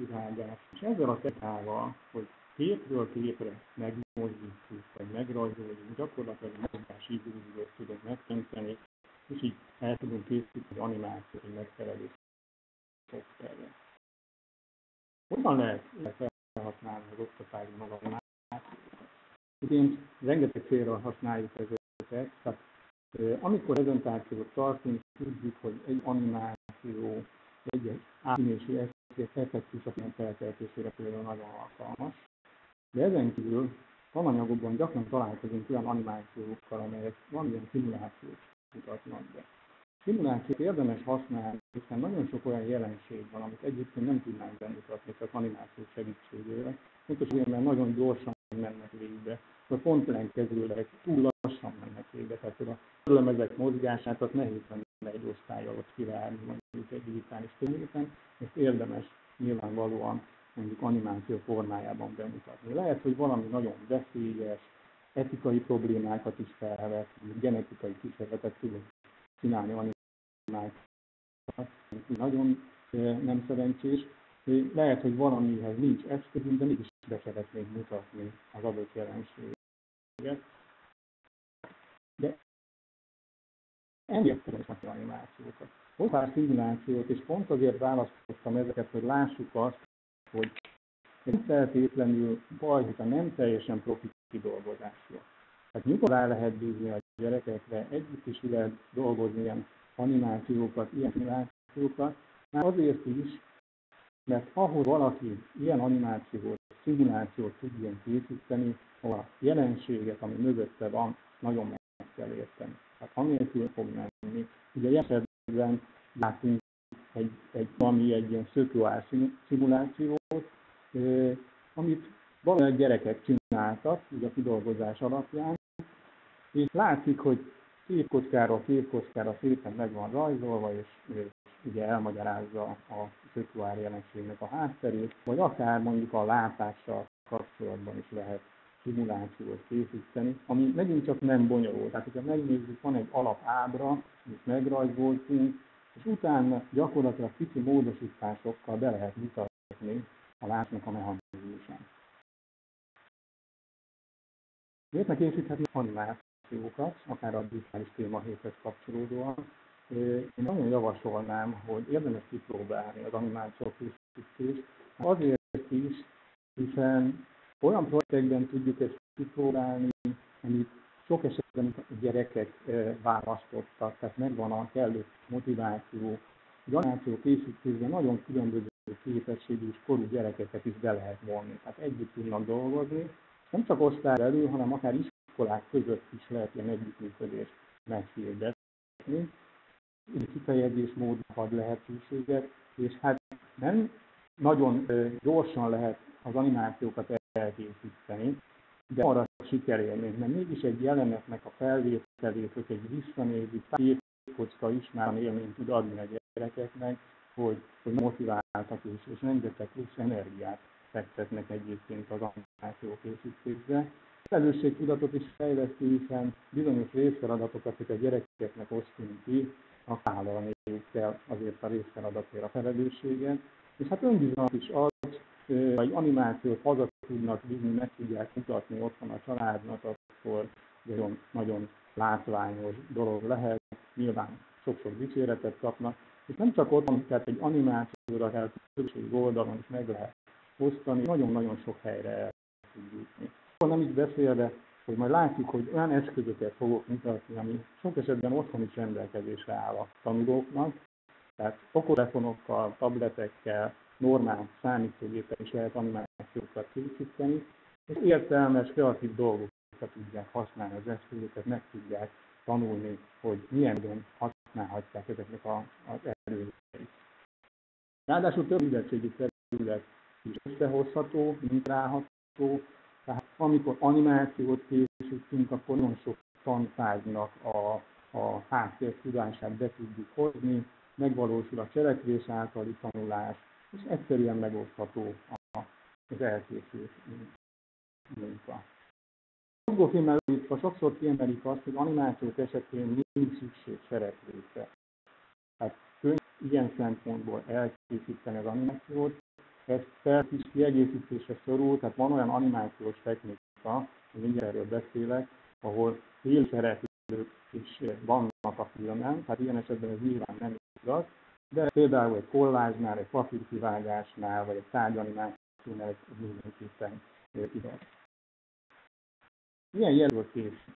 kivágás. És ezzel a technikával, hogy képről képre megmozdítjuk, vagy megrajzoljuk, gyakorlatilag mozgási illúziót tudunk megteremteni, és így el tudunk készíteni egy animációt, egy megfelelő szoftverre. Hogyan lehet felhasználni az oktatásban maga animációt? Ugyan rengeteg célra használjuk ezeket, tehát amikor prezentációt tartunk, tudjuk, hogy egy animáció, egy átszínési effektus a film feltöltésére például nagyon alkalmas. De ezen kívül tananyagokban gyakran találkozunk olyan animációkkal, amelyek valamilyen szimulációt mutatnak be. Szimulációt érdemes használni, hiszen nagyon sok olyan jelenség van, amit egyébként nem tudnánk bemutatni csak animáció segítségével. Pontosan azért, mert nagyon gyorsan mennek végbe, vagy pont ellenkezőleg túl lassan mennek végbe. Tehát a különbözők mozgását az nehéz lenne egy osztály alatt kirágni, mondjuk egy digitális területen, ezt érdemes nyilvánvalóan mondjuk animáció formájában bemutatni. Lehet, hogy valami nagyon veszélyes, etikai problémákat is felvet, genetikai kísérletet tudunk csinálni animációkat, nagyon nem szerencsés. Lehet, hogy valamihez nincs eszközünk, de mégis be szeretnénk mutatni az adott jelenséget. De emiatt tudunk az animációkat. Hozzá szimulációt, és pont azért választottam ezeket, hogy lássuk azt, hogy nem feltétlenül baj, hogy a nem teljesen profi kidolgozásról. Tehát nyugodtan rá lehet bízni a gyerekekre, együtt is lehet dolgozni ilyen animációkat, ilyen szimulációkat, már azért is, mert ahhoz valaki ilyen animációt, szimulációt tudjon készíteni, ahol a jelenséget, ami mögötte van, nagyon meg kell érteni. Tehát anélkül fog menni. Ugye a jelenségben látunk egy ilyen szökőár szimulációt, amit valami gyerekek csináltak, ugye a kidolgozás alapján, és látszik, hogy képkockára szépen meg van rajzolva, és ugye elmagyarázza a szökőár jelenségnek a hátterét, vagy akár mondjuk a látással kapcsolatban is lehet szimulációt készíteni, ami megint csak nem bonyolult. Tehát, hogyha megnézzük, van egy alapábra, amit megrajzoltunk, és utána gyakorlatilag kicsi módosításokkal be lehet mutatni a látnak a mechanizmusát. Miért ne készíthetünk animációkat, akár a digitális témahéthez kapcsolódóan? Én nagyon javasolnám, hogy érdemes kipróbálni az animáció készítést. Azért is, hiszen olyan projektekben tudjuk ezt kipróbálni, amit sok esetben a gyerekek választottak, tehát megvan a kellő motiváció. Az animáció készítésben nagyon különböző képességű és korú gyerekeket is be lehet vonni. Tehát együtt tudnak dolgozni, nem csak osztály belül, hanem akár iskolák között is lehet ilyen együttműködést meghirdetni. Kifejezésmódra ad lehetőséget, és hát nem nagyon gyorsan lehet az animációkat elkészíteni, de arra sikerélnénk, mert mégis egy jelenetnek a felvételét, hogy egy visszanéző képkocka is már élményt tud adni a gyerekeknek, hogy motiváltak és rengeteg plusz energiát fektetnek egyébként az animáció készítésbe. Felelősségtudatot is fejleszti, hiszen bizonyos részfeladatokat, hogy a gyerekeknek osztunk ki, a vállalniuk kell azért a részfeladatért a felelősséget, és hát önbizalmat is ad, vagy animációt haza tudnak vinni, meg tudják mutatni otthon a családnak, akkor nagyon, nagyon látványos dolog lehet, nyilván sok-sok dicséretet kapnak, és nem csak otthon, tehát egy animációra kell közösség oldalon is meg lehet osztani, nagyon-nagyon sok helyre el tud jutni. Nem is beszélve, hogy majd látjuk, hogy olyan eszközöket fogok mutatni, ami sok esetben otthon is rendelkezésre áll a tanulóknak, tehát okostelefonokkal, tabletekkel, normál számítógépen is lehet animációkat készíteni, és értelmes, kreatív dolgokra tudják használni az eszközöket, meg tudják tanulni, hogy milyen módon használhatják ezeknek az erőjeit. Ráadásul több érettségi terület is összehozható, integrálható. Tehát amikor animációt készítünk, akkor nagyon sok tantárgynak a háttértudását be tudjuk hozni, megvalósul a cselekvés általi tanulás, és egyszerűen megosztható az elkészült munka. A mozgófilmmel itt sokszor kiemelik azt, hogy animációk esetén nincs szükség szereplőkre. Tehát könnyű ilyen szempontból elkészíteni az animációt, Persze kis kiegészítésre szorul, tehát van olyan animációs technika, mindjárt erről beszélek, ahol félszereplők is vannak a filmen, tehát ilyen esetben ez nyilván nem igaz, de például egy kollázsnál, egy papírkivágásnál, vagy egy tárgyanimációnál ez mindenképpen igaz. Milyen jelölt készítünk?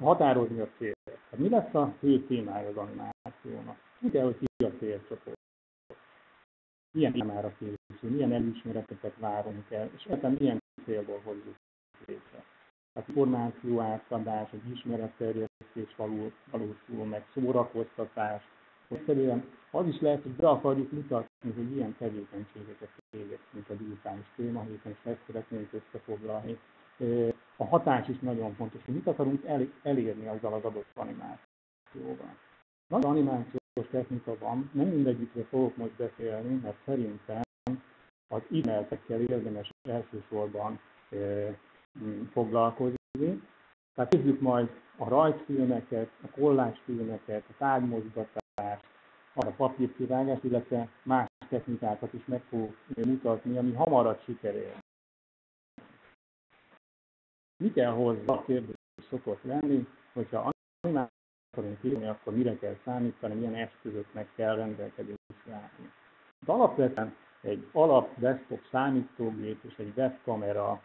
Határozni a célt. Hát mi lesz a fő témája az animációnak? Mi kell, hogy ki a célcsoport? Milyen témára készül, milyen elismereteket várunk el, és egyáltalán milyen célból hozzuk létre. Az információ átadás, az ismeretterjesztés valósul meg, szórakoztatás. Egyszerűen az is lehet, hogy be akarjuk mutatni, hogy ilyen tevékenységeket végeztünk a digitális témahéten, és ezt szeretnénk összefoglalni. A hatás is nagyon fontos, hogy mit akarunk elérni azzal az adott animációval. Nagy animációs technika van, nem mindegyikről fogok most beszélni, mert szerintem az e-mailtekkel érdemes elsősorban foglalkozni. Tehát nézzük majd a rajzfilmeket, a kollázsfilmeket, a tárgymozgatást, a papírkivágást, illetve más technikákat is meg fogok mutatni, ami hamarabb sikerül. Mi kell hozzá? A kérdés szokott lenni, hogyha animációt akarunk írni, akkor mire kell számítani, milyen eszközöknek kell rendelkezésre állni. Alapvetően egy alap desktop számítógép és egy webkamera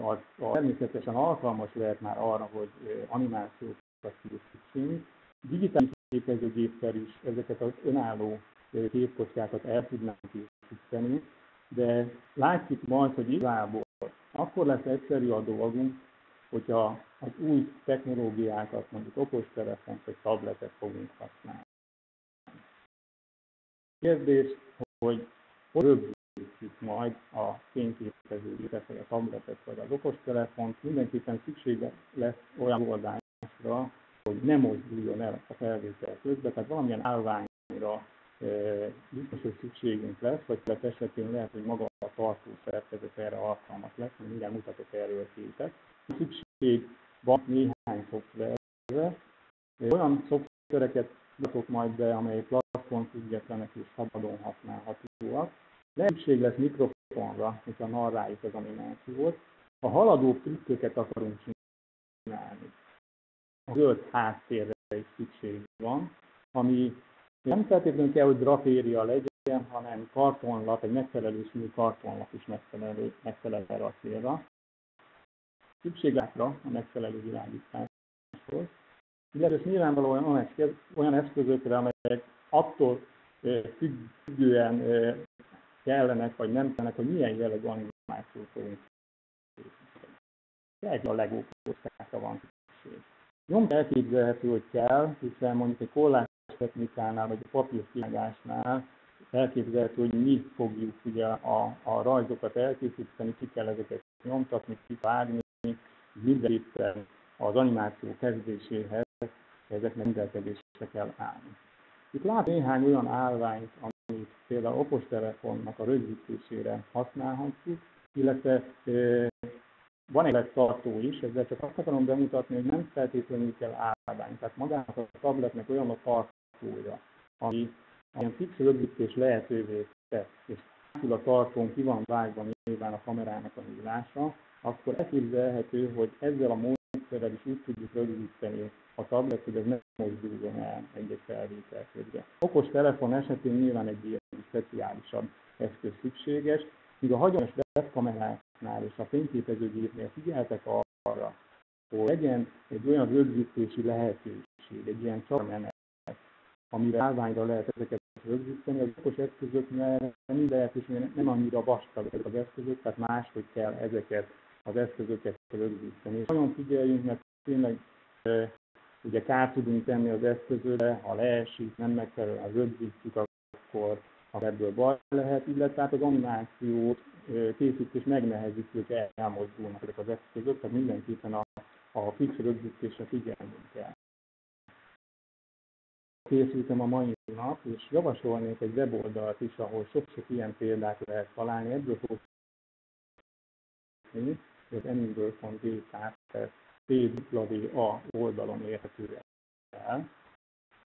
az természetesen alkalmas lehet már arra, hogy animációkat készítsünk. Digitális képezőgéppel is ezeket az önálló képkockákat el tudnánk készíteni, de látjuk majd, hogy igazából akkor lesz egyszerű a dolgunk, hogyha az új technológiákat, mondjuk okostelefont vagy tabletet fogunk használni. Kérdés, hogy rögzítjük majd a fényképezőgépet, vagy a tabletet, vagy az okostelefont. Mindenképpen szüksége lesz olyan megoldásra, hogy ne mozduljon el a felvétel közben, tehát valamilyen állványra biztos, hogy szükségünk lesz, vagy esetén lehet, hogy maga a tartó szerkezet erre alkalmas lesz, mert mindjárt mutatok erről képet. Szükség van néhány szoftverre. Olyan szoftvereket mutatok majd be, amelyek platformfüggetlenek és szabadon használhatóak. Szükség lesz mikrofonra, hogyha narráljuk az animációt. A haladó trükköket akarunk csinálni. A zöld háttérre is szükség van, ami nem feltétlenül kell, hogy drapéria legyen, hanem kartonlap, egy megfelelő színű kartonlap is megfelel erre a célra. Szükség látra a megfelelő világításhoz. Illetve nyilvánvalóan olyan eszközökre, amelyek attól függően kellenek, vagy nem kellenek, hogy milyen jellegű animációt fogunk készíteni. Egy a LEGO kockára van szükség. Nyomra elképzelhető, hogy kell, hiszen mondjuk egy kollázs technikánál, vagy a papírkivágásnál elképzelhető, hogy mi fogjuk ugye a rajzokat elkészíteni, ki kell ezeket nyomtatni, kivágni, mindenképpen az animáció kezdéséhez ezeknek rendelkezésre kell állni. Itt látom néhány olyan állványt, amit például okostelefonnak a rögzítésére használhatjuk, illetve van egy webtartó is, ezzel csak azt akarom bemutatni, hogy nem feltétlenül kell állvány. Tehát magának a tabletnek olyan a tartója, ami ilyen fix rögzítés lehetővé tesz, és túl a tartón ki van vágva nyilván a kamerának a nyílása, akkor elképzelhető, hogy ezzel a módszerrel is úgy tudjuk rögzíteni a tablet, hogy ez nem mozduljon el egy-egy felvétel közben. Okos telefon esetén nyilván egy ilyen speciálisabb eszköz szükséges, míg a hagyományos webkameráknál és a fényképezőgépnél figyeltek arra, hogy legyen egy olyan rögzítési lehetőség, egy ilyen csapmenet, amire állványra lehet ezeket rögzíteni. Az okos eszközöknél nem annyira vastag ezek az eszközök, tehát máshogy kell ezeket az eszközöket rögzíteni. És nagyon figyeljünk, mert tényleg ugye kárt tudunk tenni az eszközöre, ha leesik, nem megfelelően, ha rögzítjük, akkor ebből baj lehet, illetve az animáció készítés megnehezíti, hogy elmozdulnak ezek az eszközök, tehát mindenképpen a fix rögzítésre figyelnünk kell. Készültem a mai nap, és javasolnék egy weboldalt is, ahol sok-sok ilyen példát lehet találni. Ebből fogok készíteni, az animből.dk-t, pwA oldalon érhető el.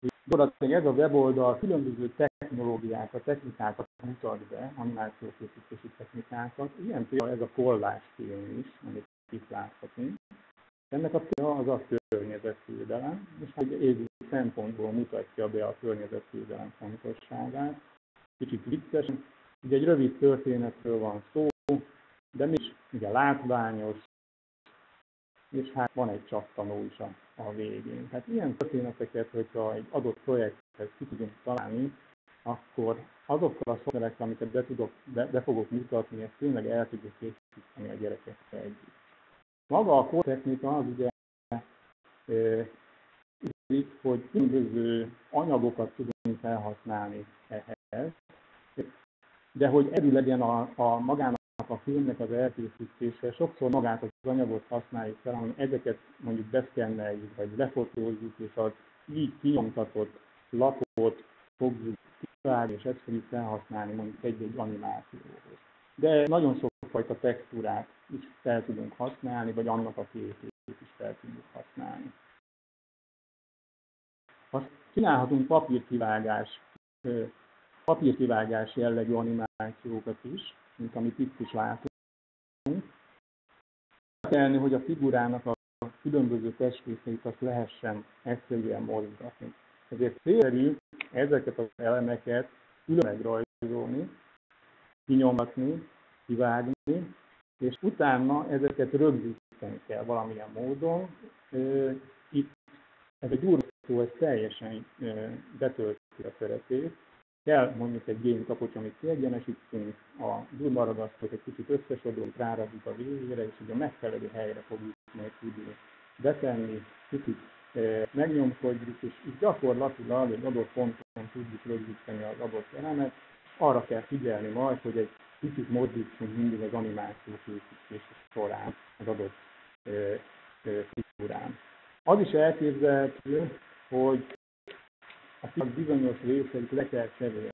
Gyakorlatilag ez a weboldal különböző technológiákat, technikákat mutat be, animációkészítési technikákat. Ilyen például ez a kollázsfilm is, amit itt láthatunk. Ennek a példa az a környezetvédelem, és egy égő szempontból mutatja be a környezetvédelem fontosságát. Kicsit viccesen. Ugye egy rövid történetről van szó, de mégis ugye látványos, és hát van egy csattanó is a végén. Hát ilyen történeteket, hogyha egy adott projekthez ki tudunk találni, akkor azokkal a szoftverekkel, amiket be fogok mutatni, ezt tényleg el tudjuk készíteni a gyerekekkel együtt. Maga a kortechnika az ugye, hogy különböző anyagokat tudunk felhasználni ehhez, de hogy erő legyen a magának a filmnek az elkészítése, sokszor magát az anyagot használjuk fel, hanem ezeket mondjuk beszkenneljük, vagy lefotózzuk, és az így kinyomtatott lapot fogjuk kivágni, és ezt fogjuk felhasználni mondjuk egy-egy animációhoz. De nagyon sokfajta textúrát is fel tudunk használni, vagy annak a képét is fel tudjuk használni. Azt csinálhatunk papírkivágás jellegű animációkat is, mint amit itt is látunk. Elni, hogy a figurának a különböző testrészeit azt lehessen egyszerűen mozgatni. Ezért célszerű ezeket az elemeket külön megrajzolni, kinyomatni, kivágni, és utána ezeket rögzíteni kell valamilyen módon. Itt ez a gyúrszó, ez teljesen betölti a szerepét. Kell mondjuk egy génkapocs, amit kiegyenesítünk, a gyurmaragasztot egy kicsit összesodunk, rárakjuk a végére, és ugye a megfelelő helyre fogjuk majd tudni betenni, kicsit megnyomkodjuk, és így gyakorlatilag egy adott ponton tudjuk rögzíteni az adott elemet. Arra kell figyelni majd, hogy egy kicsit mozdítsunk mindig az animáció készítése során az adott figurán. Az is elképzelhető, hogy a bizonyos részeit le kell cserélni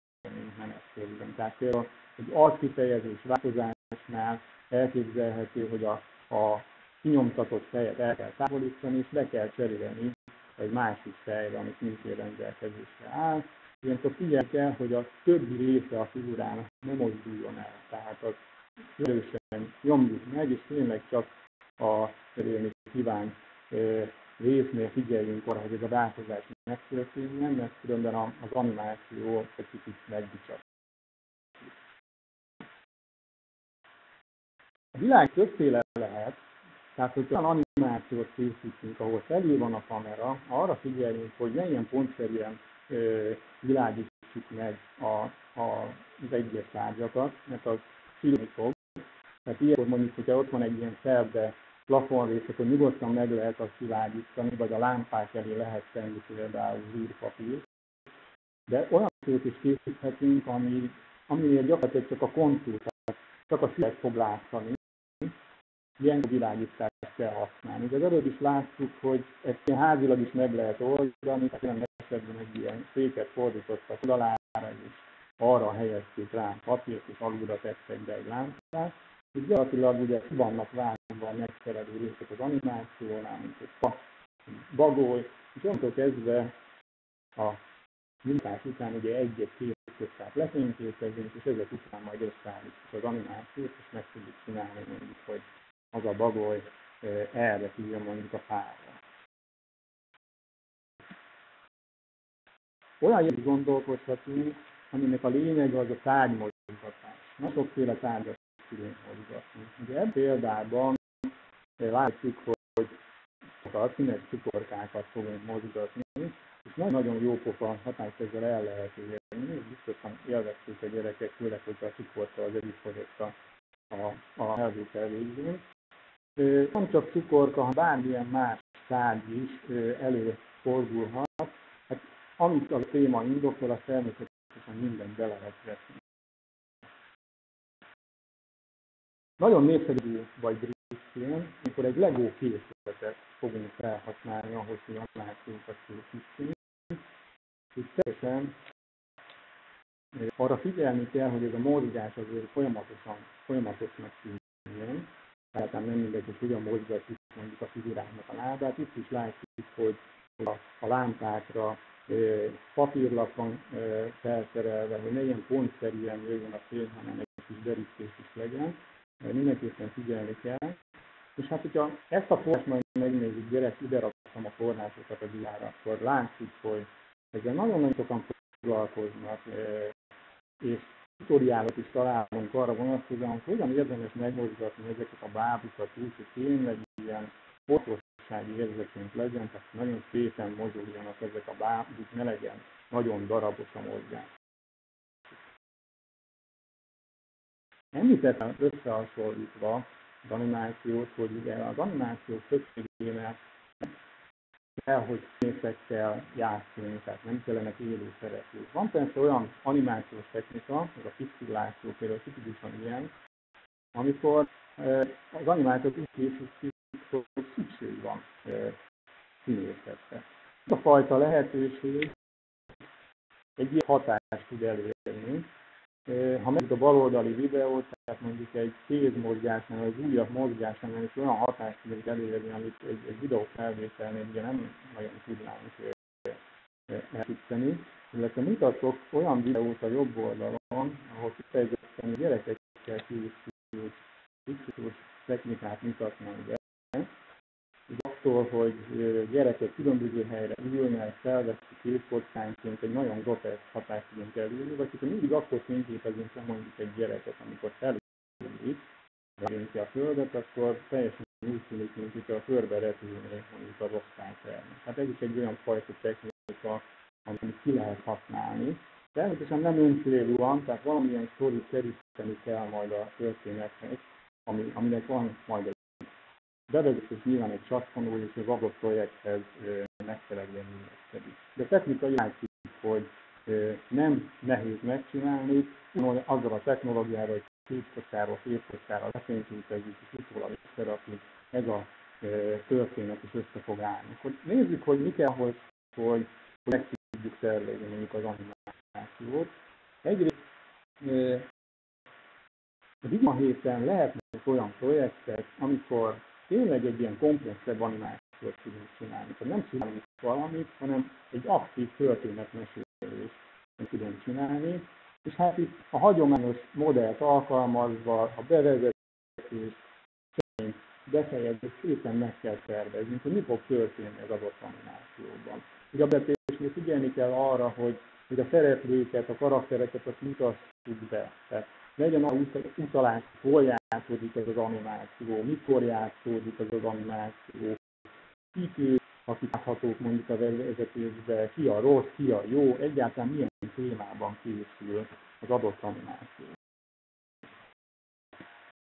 menetszerűen. Tehát például egy arckifejezés változásnál elképzelhető, hogy a kinyomtatott fejet el kell távolítani, és le kell cserélni egy másik fejre, amit mindig rendelkezésre áll. Ilyenkor figyelni kell, hogy a többi része a figurának nem mozduljon el. Tehát az erősen nyomjuk meg, és tényleg csak a kívánt résznél figyeljünk arra, hogy ez a változás megtörténjen, mert különben az animáció egy kicsit megdicsak. A világ többféle lehet, tehát hogy olyan animációt készítünk, ahol felül van a kamera, arra figyeljünk, hogy ne ilyen pontszerűen világítsuk meg az egyes tárgyakat, mert az csillogni fog. Tehát ilyenkor mondjuk, hogyha ott van egy ilyen szerde, plafonrész, akkor nyugodtan meg lehet azt világítani, vagy a lámpák elé lehet tenni például zsírpapírt. De olyan szót is készíthetünk, aminél gyakorlatilag csak a kontúrt, csak a szívet fog látszani. Ilyen világítást kell használni. De előbb is láttuk, hogy ezt ilyen házilag is meg lehet oldani, tehát nem esetben egy ilyen széket fordítottak oldalára, és arra helyezték rá papírt, és alulra tettek be egy lámpát. És gyakorlatilag ugye vannak vágva a megfelelő részek az animációnál, mint egy bagoly, és onnantól kezdve a munkás után ugye egy-egy képet lefényképezünk, és ezek után majd összeállítjuk az animációt, és meg tudjuk csinálni mondjuk, hogy az a bagoly erre tudja mondjuk a fára. Olyan is gondolkozhatunk, aminek a lényeg az a tárgymozgatás. Na, sokféle tárgyat tudunk mozgatni. Ugye ebben példában látjuk, hogy a színes cukorkákat fogunk mozgatni, és nagyon jó pofa hatást ezzel el lehet érni, és biztosan élvezték a gyerekek, főleg, hogy a cukortal az együtthozott a felvétel végén. Nem csak cukorka, hanem bármilyen más tárgy is előfordulhat. Hát, amit a téma indokol, az természetesen mindent be lehet vetni. Nagyon népszerű vagy brit, amikor egy LEGO készletet fogunk felhasználni ahhoz, hogy animációkat készítsünk. És teljesen arra figyelni kell, hogy ez a mozgás azért folyamatosnak tűnjön. Tehát nem mindegy, hogy hogyan mozgatjuk mondjuk a figuráknak a lábát. Itt is látjuk, hogy a lámpákra papírlapon felszerelve, hogy ne ilyen pontszerűen jöjjön a fény, hanem egy kis derítés is legyen. Mindenképpen figyelni kell. És hát, hogyha ezt a forrást majd megnézzük, gyerek, ide raktam a forrásokat az ijára, akkor látszik, hogy ezzel nagyon-nagyon sokan foglalkoznak, és tutoriálot is találunk arra vonatkozóan, hogy hogyan érdemes megmozgatni ezeket a bábukat úgy, hogy tényleg ilyen fontossági érzetünk legyen, tehát nagyon szépen mozogjanak ezek a bábuk, ne legyen nagyon darabos a mozgás. Említettem összehasonlítva az animációt, hogy ugye az animációk többségének kell, hogy színészekkel játszunk, tehát nem kellenek élő szereplők. Van persze olyan animációs technika, az a piszkilláció például tipikusan ilyen, amikor az animációk úgy készítik, hogy szükség van színészetre. Ez a fajta lehetőség egy ilyen hatást tud elérni. Ha megnézzük a baloldali videót, tehát mondjuk egy kézmozgásnál, az újabb mozgásnál is olyan hatást tudjuk elérni, amit egy videófelvételnél ugye nem nagyon tudnánk elhitteni. Illetve mutatok olyan videót a jobb oldalon, ahol kifejezetten gyerekekkel kicsit technikát mutatnak be. És attól, hogy gyerekek különböző helyre ülnek, felveszik képkockánként, egy nagyon groteszk hatást tudunk elérni, vagy hogyha mindig akkor fényképezünk le mondjuk egy gyereket, amikor felülünk, rájön ki a földet, akkor teljesen úgy tűnik, mint hogyha a körbe repülnék mondjuk az osztálytermet. Hát ez is egy olyan fajta technika, amit ki lehet használni. Természetesen nem öncélúan, tehát valamilyen sztorit keríteni kell majd a történetnek, aminek van majd egy bevezetők nyilván egy csattanul, és az adott projekthez meg kell legyen mindeztedik. De a technika látjuk, hogy nem nehéz megcsinálni, azzal a technológiára, hogy képkockára lefénykítezzük, és utólag összerakjuk, ez a történet is össze fog állni. Hogy nézzük, hogy mi kell, hogy meg tudjuk tervezni mondjuk az animációt. Egyrészt a Témahéten lehetnek olyan projektek, amikor tényleg egy ilyen komplexebb animációt tudunk csinálni. Tehát nem csinálunk valamit, hanem egy aktív történetmesélést tudunk csinálni. És hát itt a hagyományos modellt alkalmazva, a bevezetés szerint befejezés szépen meg kell tervezni, hogy mi fog történni az adott animációban. Ugye a bevezetésnél figyelni kell arra, hogy a szereplőket, a karaktereket azt mutassuk be. Tehát legyen a utalás, hol játszódik ez az animáció, mikor játszódik ez az animáció, kik ők, akik láthatók mondjuk a vezetésbe, ki a rossz, ki a jó, egyáltalán milyen témában készül az adott animáció.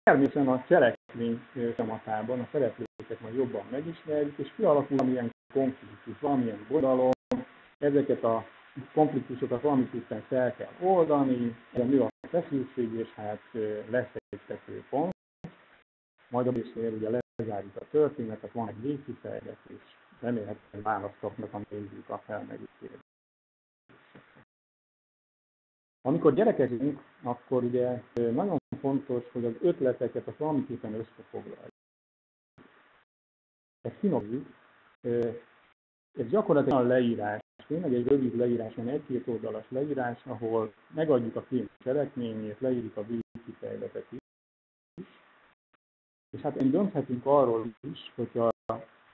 Természetesen a cselekmény tematában a szereplőket majd jobban megismerjük, és kialakul valamilyen konfliktus, valamilyen boldalom, ezeket a konfliktusokat valamiképpen fel kell oldani, nő a feszültség, és hát lesz egy tetőpont. Majd a végén ugye lezárjuk a történetet, van egy végkifejletés, remélhetően választ kapnak a nézők a felmerítésre. Amikor gyerekezünk, akkor ugye nagyon fontos, hogy az ötleteket azt valamiképpen összefoglaljuk. Ezt finomítjuk. Ez gyakorlatilag olyan leírás, tényleg egy rövid leírás, van egy-két oldalas leírás, ahol megadjuk a film cselekményét, leírjuk a végkifejletet is. És hát én dönthetünk arról is, hogyha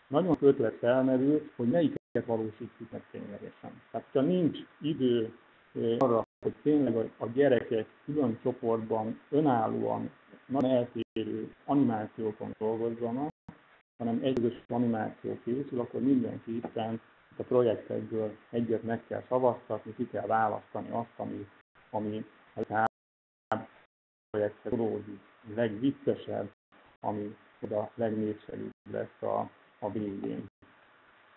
nagyon ötlet felmerül, hogy melyiket valósítjuk meg ténylegesen. Tehát, ha nincs idő arra, hogy tényleg a gyerekek külön csoportban önállóan, nagyon eltérő animációkon dolgozzanak, hanem egy közös animáció készül, akkor mindenképpen a projektekből egyet meg kell szavaztatni, ki kell választani azt, ami a projektet dolgozik, legviccesebb, ami oda legnépszerűbb lesz a végén.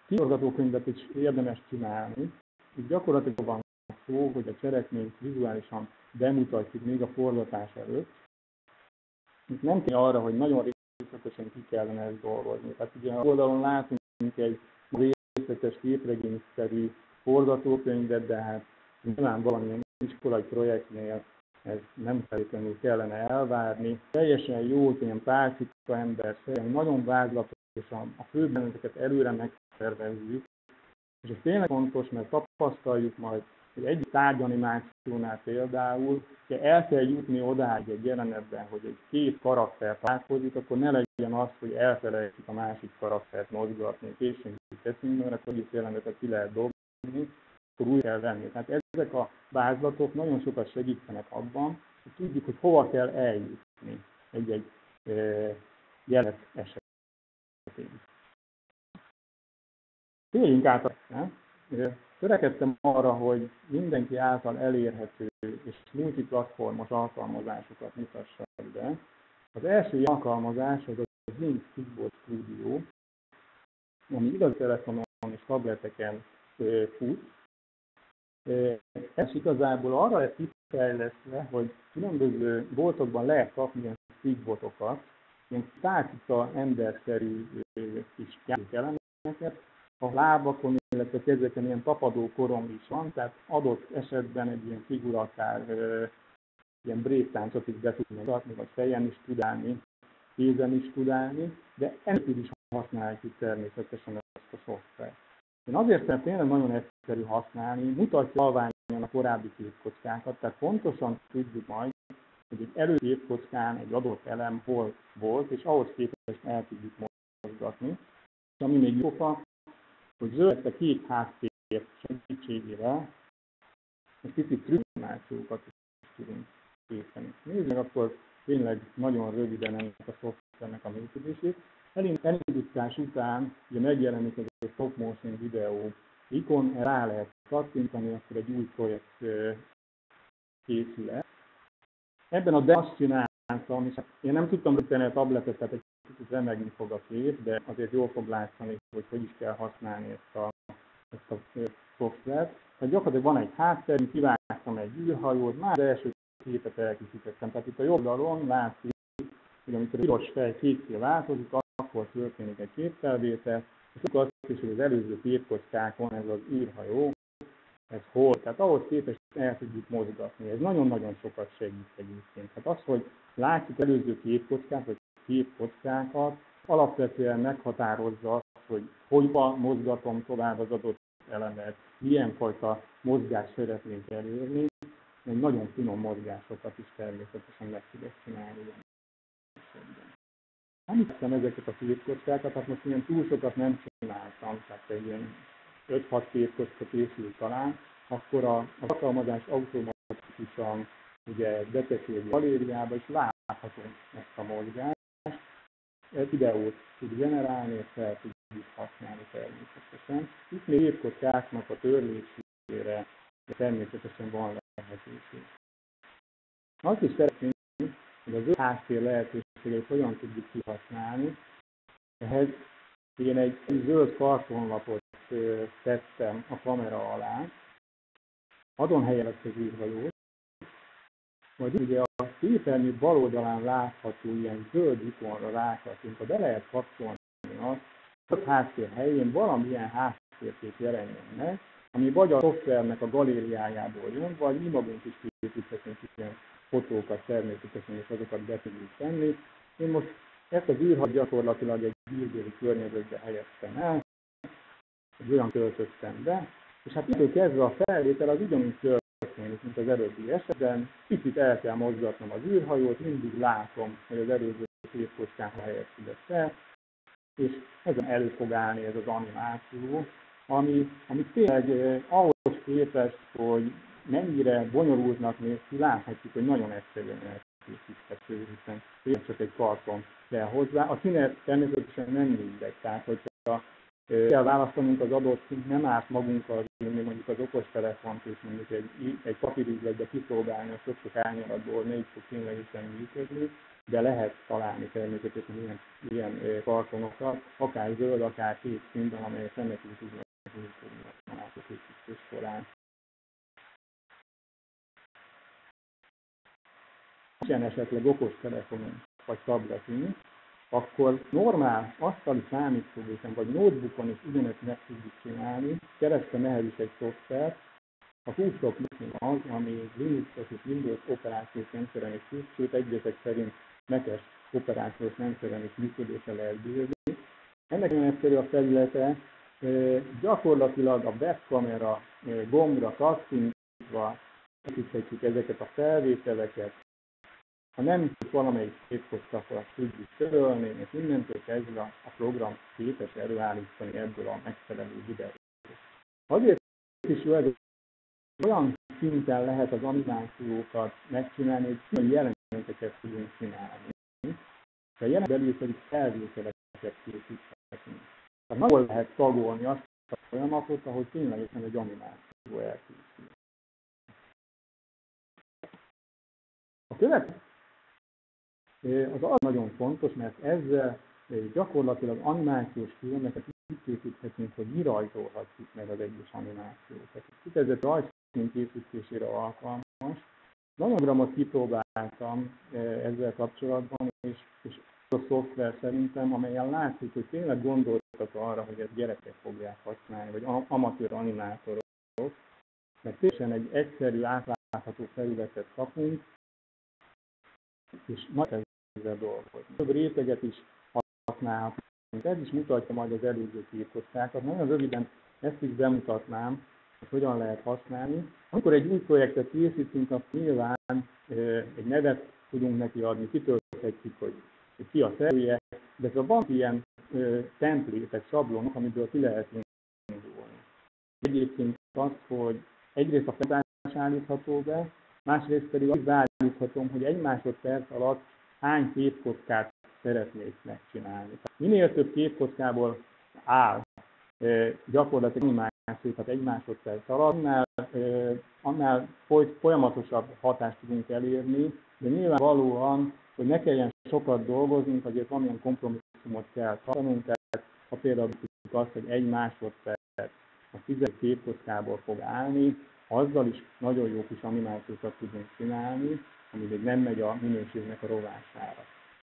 Forgatókönyvet is érdemes csinálni. Itt gyakorlatilag van szó, hogy a cselekményt vizuálisan bemutatjuk még a forgatás előtt. Itt nem kell arra, hogy nagyon részletesen ki kellene ezt dolgozni. Tehát ugye az oldalon látunk egy részletes képregényszerű forgatókönyvet, de hát nyilván valamilyen iskolai projektnél ez nem feltétlenül kellene elvárni. Teljesen jó, ilyen pálcika ember, nagyon vázlatosan a főben ezeket előre megszervezzük, És ez tényleg fontos, mert tapasztaljuk majd, hogy egy tárgyanimációnál például, ha el kell jutni odáig egy jelenetben, hogy egy két karakter találkozik, akkor ne legyen az, hogy elfelejtjük a másik karaktert mozgatni, később teszünk, mert akkor is jelenetet ki lehet dobni, akkor új kell venni. Tehát ezek a vázlatok nagyon sokat segítenek abban, hogy tudjuk, hogy hova kell eljutni egy-egy jelenet esetén. Térjünk át, törekedtem arra, hogy mindenki által elérhető és multiplatformos alkalmazásokat mutassak be. Az első alkalmazás az a Zinc Keyboard Studio, ami igaz telefonon és tableteken fut. Ez igazából arra lett kifejlesztve, hogy különböző boltokban lehet kapni ilyen stickbotokat, ilyen tárcika emberszerű kis elemeket, a lábakon, illetve a kezeken ilyen tapadó korong is van, tehát adott esetben egy ilyen figura akár ilyen bréktáncot is be tudnak adni, vagy fejen is tud állni, kézen is tud állni, de ennél is használjuk itt természetesen ezt a szoftvert. Én azért tényleg nagyon egyszerű használni, mutatja halványan a korábbi képkockákat, tehát pontosan tudjuk majd, hogy egy előképkockán egy adott elem hol volt, és ahhoz képest el tudjuk mozgatni. És ami még jófa, hogy zöld a kék háttér segítségével egy picit trükkolációkat is tudunk készíteni. Nézzük meg akkor tényleg nagyon röviden ennek a szoftvernek a működését. Elindítás után ugye megjelenik ez a stop motion videó ikon, rá lehet kattintani, akkor egy új projekt készül el. Ebben a demo-t csináltam, és én nem tudtam rögtön a tabletet, tehát egy kicsit remegni fog a kép, de azért jól fog látszani, hogy hogy is kell használni ezt a szoftvert. Tehát gyakorlatilag van egy háttér, kivágtam egy űrhajót, már az első képet elkészítettem. Tehát itt a jobb oldalon látszik, hogy amikor a piros fej kékké változik, akkor történik egy képfelvétel, és akkor azt is, hogy az előző képkockákon ez az űrhajó, ez hol, tehát ahhoz képest el tudjuk mozgatni. Ez nagyon-nagyon sokat segít egyébként. Hát az, hogy látjuk előző képkockát, vagy képkockákat, alapvetően meghatározza azt, hogy hogyan mozgatom tovább az adott elemet, milyen fajta mozgást szeretnénk elérni, mert nagyon finom mozgásokat is természetesen meg tudok csinálni. Nem hiszem ezeket a képkockákat, hát most ilyen túl sokat nem csináltam, tehát egy ilyen 5-6 képkocka készült talán, akkor az alkalmazás automatikusan ugye beteszi a galériába, és láthatunk ezt a mozgást. Egy videót tud generálni, és fel tudjuk használni természetesen. Itt még képkockáknak a törlésére természetesen van lehetőség. Azt is szeretnénk, hogy az háttér lehetőségeit hogyan tudjuk kihasználni. Ehhez én egy zöld kartonlapot tettem a kamera alá, azon helyezett az űrhajót, majd ugye a képernyő bal oldalán látható ilyen zöld ikonra rákattint, ha be lehet kapcsolni azt, hogy a háttér helyén valamilyen háttérkép jelenjen meg, ami vagy a szoftvernek a galériájából jön, vagy mi magunk is készíthetünk ilyen fotókat természetesen, és azokat be tudjuk tenni. Én most ezt az űrhajót gyakorlatilag egy űrbéli környezetbe helyeztem el, egy olyan töltöttem be, és hát itt kezdve a felvétel az ugyanúgy történik, mint az előbbi esetben. Picit el kell mozgatnom az űrhajót, mindig látom, hogy az előző képkockán helyezkedett el, és ezen elő fog állni ez az animáció, ami tényleg ahhoz képest, hogy mennyire bonyolultnak néz ki, láthatjuk, hogy nagyon egyszerűen elkészíthető, hiszen tényleg csak egy karton kell hozzá. A színe természetesen nem mindegy, tehát hogyha kell választanunk az adott szint, nem árt magunkkal vinni mondjuk az okostelefont, és mondjuk egy papírüzletbe kipróbálni a sok-sok árnyalatból, melyik fog ténylegesen működni, de lehet találni természetesen ilyen kartonokat, akár zöld, akár két színben, amelyek szemekünk tudnak működni a másodkészítés során. Ilyen esetleg okostelefonunk vagy tabletünk, akkor normál asztali számítógépen vagy notebookon is ugyanezt meg tudjuk csinálni, keresztül mehet egy szoftvert. A kulcsok az, ami Linux-os és Windows operációs rendszeren is tud, sőt egyesek szerint Mac-es operációs rendszeren is működésre lehet bírni. Ennek nagyon egyszerű a felülete, Gyakorlatilag a webkamera gombra kattintva készíthetjük ezeket a felvételeket. Ha nem tudjuk valamelyik képkockát, akkor azt tudjuk törölni, és innentől kezdve a program képes előállítani ebből a megfelelő videót. Azért is jó, hogy olyan szinten lehet az animációkat megcsinálni, hogy külön jeleneteket tudunk csinálni. A jelenet belül pedig felvételeket készíthetünk. Tehát nagyon lehet tagolni azt a folyamatot, ahogy ténylegesen egy animáció elkészül. A következő az nagyon fontos, mert ezzel gyakorlatilag animációs filmeket úgy készíthetünk, hogy mi rajzolhatjuk meg az egyes animációkat. Itt ez a rajzfilm készítésére alkalmas. Nagyon programot kipróbáltam ezzel kapcsolatban, és az a szoftver szerintem, amelyen látszik, hogy tényleg gondoltak arra, hogy ezt gyerekek fogják használni, vagy amatőr animátorok, mert tényleg egy egyszerű, átlátható felületet kapunk, és nagyon ezzel dolgozni. Több réteget is használhatunk. Ez is mutatja majd az előző képkockákat. Nagyon röviden ezt is bemutatnám, hogy hogyan lehet használni. Amikor egy új projektet készítünk, akkor nyilván egy nevet tudunk neki adni, kitölthetjük, hogy ki a szerzője, de ha van ilyen templétek, sablonok, amiből ki lehet indulni. Egyébként azt, hogy egyrészt a feltárás állítható be, másrészt pedig azt beállíthatom, hogy egy másodperc alatt hány képkockát szeretnék megcsinálni. Minél több képkockából áll gyakorlatilag animációkat egy másodperc alatt, annál folyamatosabb hatást tudunk elérni, de nyilvánvalóan, hogy ne kelljen sokat dolgoznunk, azért valamilyen kompromisszumot kell tartanunk, tehát ha például tudjuk azt, hogy egy másodperc a 10 képkockából fog állni, azzal is nagyon jó kis animációkat tudunk csinálni, ami még nem megy a minőségnek a rovására.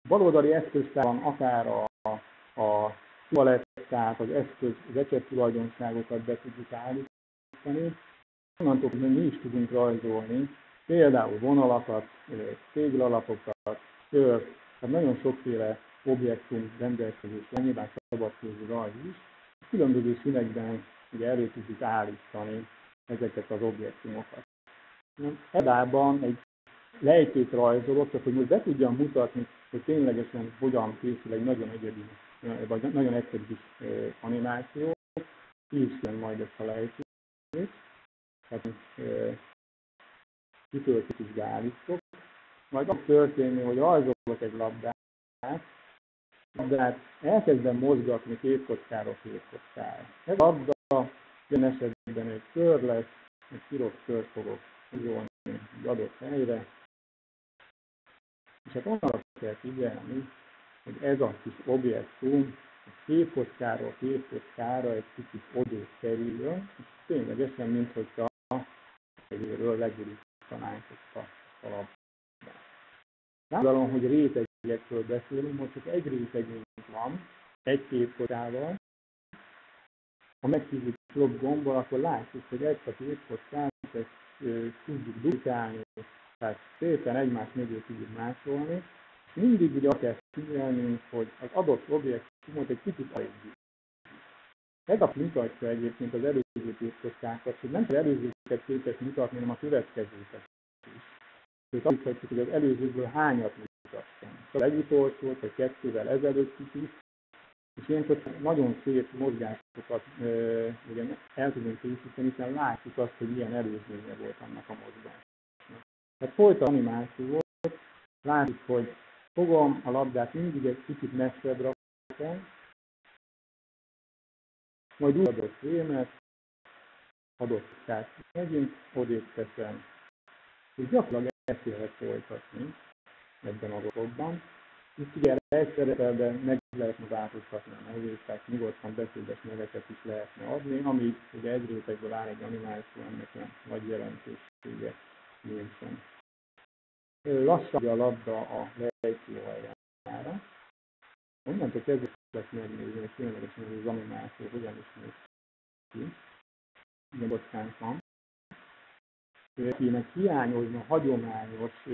A baloldali eszköztárban akár a szivalettát, az eszköz, az ecset tulajdonságokat be tudjuk állítani. Onnantól, hogy mi is tudunk rajzolni, például vonalakat, téglalapokat, kört, tehát nagyon sokféle objektum rendelkezésre, nyilván szabadkézű rajz is. Különböző színekben ugye elő tudjuk állítani ezeket az objektumokat. Ebben egy lejtőt rajzolok, csak hogy most be tudjam mutatni, hogy ténylegesen hogyan készül egy nagyon egyedi, vagy nagyon egyszerű kis animáció. Készül majd ezt a lejtőt. Tehát kitöltjük is beállítok. Majd az történik, hogy rajzolok egy labdát elkezdem mozgatni képkockáról képkockára. Ez a labda ilyen esetben egy kör lesz, egy piros kört fogok húzolni egy adott helyre. És hát onnan kell figyelni, hogy ez a kis objektum a képkockáról képkockára egy kicsit odébb kerüljön, és ténylegesen, minthogyha a helyéről legürítanánk ezt a labdát. Látom, hogy rétegekről beszélünk, most csak egy rétegünk van, egy képkockával. Ha megkívjuk a lop gombbal, akkor látjuk, hogy ezt a képkockát tudjuk dukálni, tehát szépen egymás mögé tudjuk másolni. Mindig ugye azt kell figyelnünk, hogy az adott objektumot egy kicsit aludjuk. Ez a mutatja egyébként az előző képkockákat, hogy nem az előzőket képes mutatni, hanem a következőket. És azt mondhatjuk, hogy az előzőből hányat mutattam. Csak egy utolsót, vagy 2-vel ezelőtt is, és ilyenkor nagyon szép mozgásokat el tudunk készíteni, hiszen látjuk azt, hogy milyen előzménye volt annak a mozgásnak. Tehát folyton animáció volt, látjuk, hogy fogom a labdát mindig egy kicsit messzebb rakom, majd úgy adott fémet, adott kártyát megyünk, odébb teszem. És gyakorlatilag ezt lehet folytatni ebben a dologban. Itt ugye egy szerepelben meg lehetne változtatni a nevét, tehát nyugodtan beszédes neveket is lehetne adni, amíg ugye egy rétegből áll egy animáció, ennek nem nagy jelentősége nincsen. Lassan a labda a lejtő aljára. Onnantól kezdve lehet megnézni, hogy ténylegesen az animáció hogyan is néz ki. Ugye bocsánat van. Akinek hiányozna hagyományos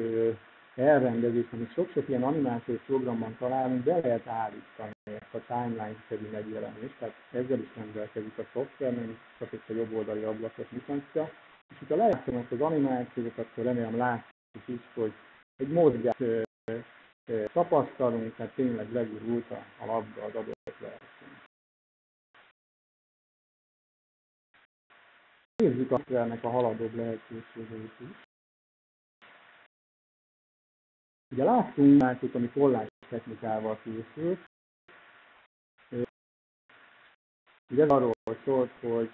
elrendezést, amit sok-sok ilyen animációs programban találunk, be lehet állítani ezt a timeline-szerű megjelenést, tehát ezzel is rendelkezik a szoftver, mert csak ezt a jobb oldali ablakot mutatja. És itt a lejátszom ezt az animációt, akkor remélem látjuk is, hogy egy mozgást tapasztalunk, tehát tényleg legurult a labda az adott lejátszom. Nézzük a szoftvernek a haladóbb lehetőségeit is. Ugye láttunk másik, ami tollási technikával készült. Ugye ez arról szólt, hogy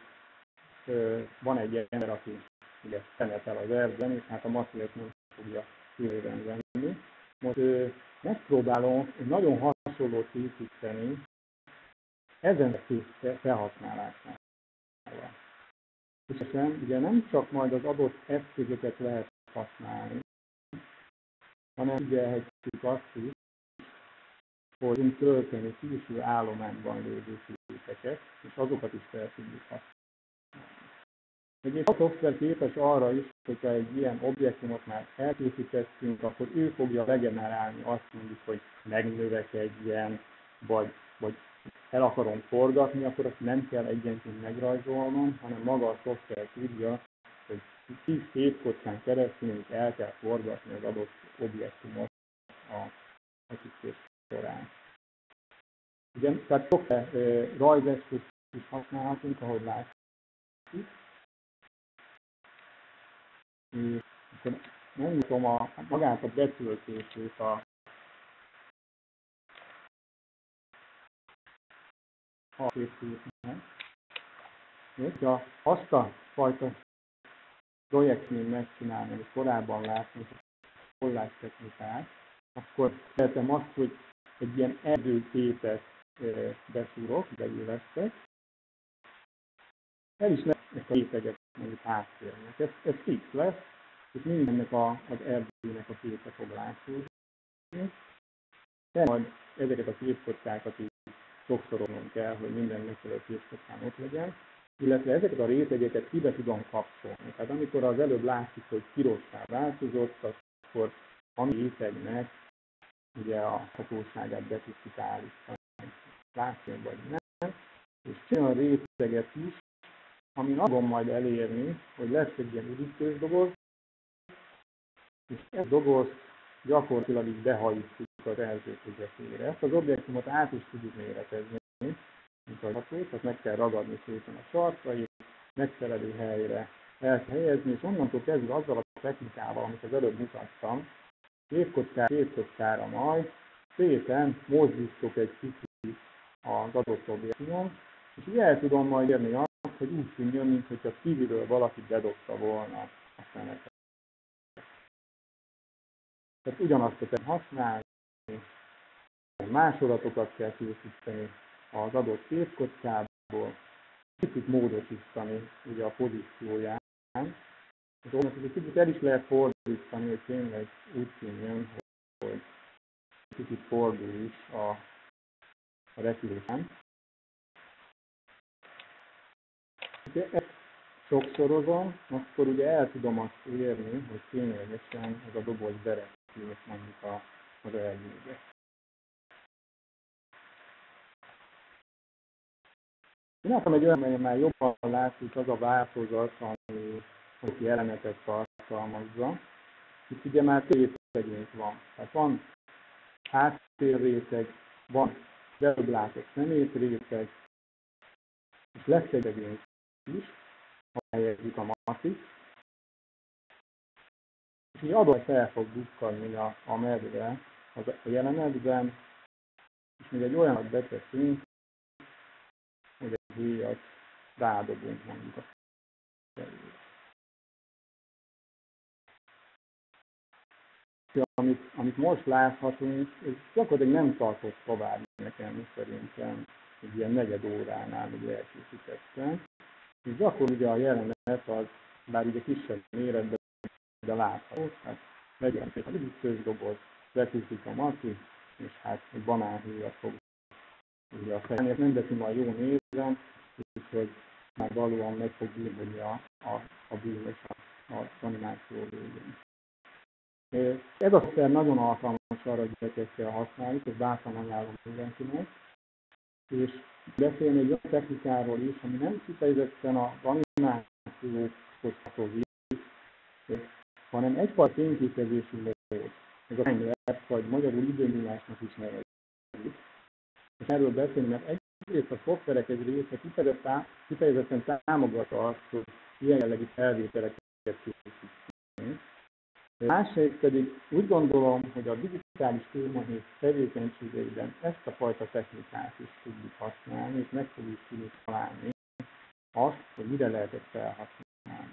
van egy ember, aki ugye szemetel az erdőn, és hát a masszívet nem fogja különben venni. Most megpróbálom nagyon hasonlót készíteni ezen a készített felhasználásnál. És ugye nem csak majd az adott eszközöket lehet használni, hanem figyelhetjük azt is, hogy tudunk tölteni külső állományban lévő képeket, és azokat is fel tudjuk használni. Egyébként a szoftver képes arra is, hogyha egy ilyen objektumot már elkészítettünk, akkor ő fogja regenerálni azt mondjuk, hogy megnövekedjen, vagy el akarom forgatni, akkor azt nem kell egyenként megrajzolnom, hanem maga a szoftver tudja, hogy 10 képkockán keresztül el kell forgatni az adott objektumot a kicsit során. Ugye, tehát sokféle rajzeszközt is használhatunk, ahogy látjuk. És akkor megmutatom magát a betöltését a készítésnek. Hogyha azt a fajta projektnél megcsinálni, és korábban látni a tollástechnikát, akkor szeretem azt, hogy egy ilyen erdőképet beszúrok, beillesztek. El is lehet a képeget mondjuk háttérnek. Ez fix lesz, és mindennek az erdőnek a képe fog látszódni. De majd ezeket a képkockákat így sokszorolnom kell, hogy minden megfelelő képkockán ott legyen, illetve ezeket a rétegeket kibe tudom kapcsolni. Tehát amikor az előbb látjuk, hogy pirossá változott, akkor a rétegnek ugye a hatóságát be tudjuk állítani. Látszom vagy nem. És csinál a réteget is, amin azt fogom majd elérni, hogy lesz egy ilyen üdítős doboz, és ezt a dobozt gyakorlatilag így behajítjuk az erdőközepére. Ezt az objektumot át is tudjuk méretezni, tehát meg kell ragadni szépen a sarkait, megfelelő helyre el kell helyezni, és onnantól kezdve azzal a technikával, amit az előbb mutattam, képkockára majd szépen mozdítok egy kicsit az adott objektumon, és így el tudom majd érni azt, hogy úgy tűnjön, mintha kívülről valaki bedobta volna a szemetet. Tehát ugyanazt kell használni, másolatokat kell készíteni az adott képkockából, kicsit módosítani ugye a pozícióján, és onnan egy kicsit el is lehet fordítani, hogy tényleg úgy tűnjön, hogy kicsit fordul is a repülésen. Ugye ezt sokszorozom, akkor ugye el tudom azt érni, hogy ténylegesen ez a doboz berepül mondjuk az elnyéget. Én láttam egy olyan, melyen már jobban látszik az a változat, ami aki elemetet tartalmazza. Itt ugye már rétegünk van. Tehát van háttérréteg, van előbb látott szemétréteg, és lesz egy egész is, amelyezzük a matrix. És így abban fel fog dukkanni a medve a jelenetben, és még egy olyanat beteszünk, hogy egy héjat rádobunk mondjuk a felülre. Amit most láthatunk, ez gyakorlatilag nem tartott tovább nekem szerintem egy ilyen negyed óránál, hogy elkészítettem. És gyakorlatilag a jelenet az, bár ugye kisebb méretben, de látható, hát megjelenik a üdítős doboz, leküzdik a matrix, és hát egy banánhéjat fog. Ugye a fejlőt nem beszél majd jó nézem, úgyhogy már valóan meg fog gyűlni a bűnös az animáció végén. Ez a szoftver nagyon alkalmas arra, hogy gyerekekkel használjuk, és bátran ajánlom mindenkinek. És beszélni egy olyan technikáról is, ami nem kifejezetten az animációhoz kapcsolódik, hanem egyfajta fényképezési mód. Ez a timelapse, vagy magyarul időnyúlásnak is nevezik. És erről beszélni, mert egyrészt a szoftverek egy része kifejezetten támogat azt, hogy ilyen jellegű felvételeket készíteni. Másrészt pedig úgy gondolom, hogy a digitális témahét tevékenységeiben ezt a fajta technikát is tudjuk használni, és meg tudjuk találni azt, hogy mire lehet ezt felhasználni.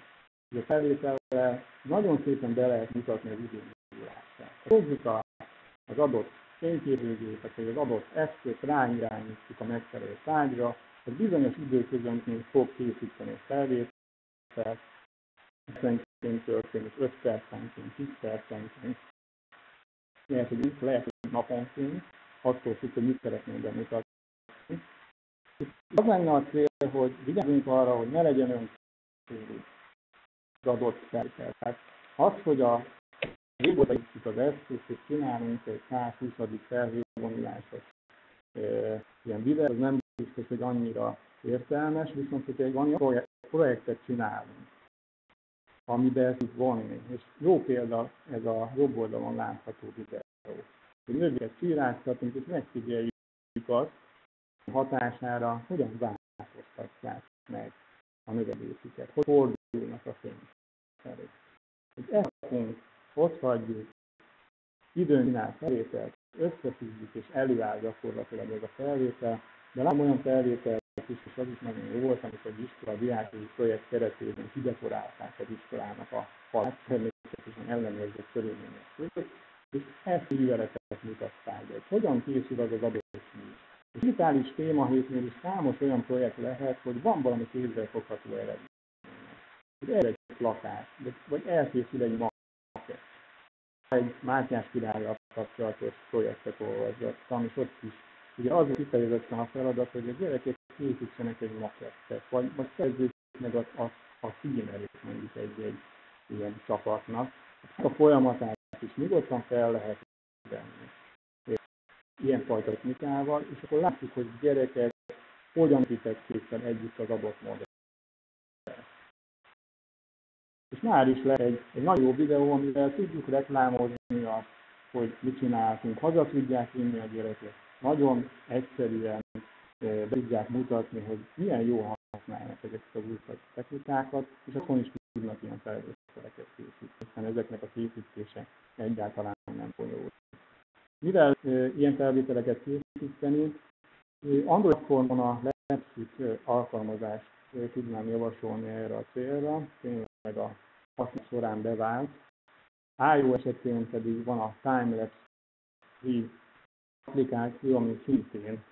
A felvétellel nagyon szépen be lehet mutatni az időnyúlását. Fogjuk az adott fényképezőgépet, vagy az adott eszközt, ráirányítjuk a megfelelő tárgyra, hogy bizonyos időközönként fog készíteni a felvételt, 5 történik, 5 percenként, 10 percenként, lehet, hogy naponként, attól függ, hogy mit szeretnénk bemutatni. Az lenne a cél, hogy vigyázzunk arra, hogy ne legyen öncélú az adott felvétel. Tehát az, hogy a régótaítjuk az eszközt, és csinálunk egy 120. felvételvonulásos ilyen videó, az nem biztos, hogy annyira értelmes, viszont hogy egy olyan projektet csinálunk, amiben ezt tud vonni. És jó példa ez a jobb oldalon látható videó. Növényeket csíráztatunk, és megfigyeljük azt, hogy hatására hogyan változtatják meg a növelésüket, hogy fordulnak a fények. Ezt ott hagyjuk, időnál felvételt összeszívjuk, és előáll gyakorlatilag ez a felvétel, de látom olyan felvétel, és az is nagyon jó volt, amikor az iskola diákjai projekt keretében kidekorálták az iskolának a falát, természetesen ellenőrzött körülmények között, és ezt műveleteket mutatták be, hogy hogyan készül az adott mű. A digitális témahétnél is számos olyan projekt lehet, hogy van valami kézzelfogható eredmény. Erre egy plakát, vagy elkészül egy maket. Egy Mátyás királlyal kapcsolatos projektet olvasgattam, és ott is ugye az kifejezetten a feladat, hogy a gyerekek készítsenek egy makettet, vagy kezdjük meg a címerét mondjuk egy ilyen csapatnak. A folyamatát is nyugodtan fel lehet venni ilyenfajta technikával, és akkor látjuk, hogy gyerekek hogyan készítették együtt az adott modellt. És már is lehet egy nagyon jó videó, amivel tudjuk reklámozni azt, hogy mit csináltunk, haza tudják vinni a gyerekek. Nagyon egyszerűen be tudják mutatni, hogy milyen jól használnak ezeket az új technikákat, és akkor is tudnak ilyen felvételeket készíteni, hiszen ezeknek a készítése egyáltalán nem bonyolult. Mivel ilyen felvételeket készíteni, Android platformon a LabSuite alkalmazást tudnám javasolni erre a célra, tényleg a használat során bevált. iOS esetén pedig van a Timelapse 3 applikáció, ami szintén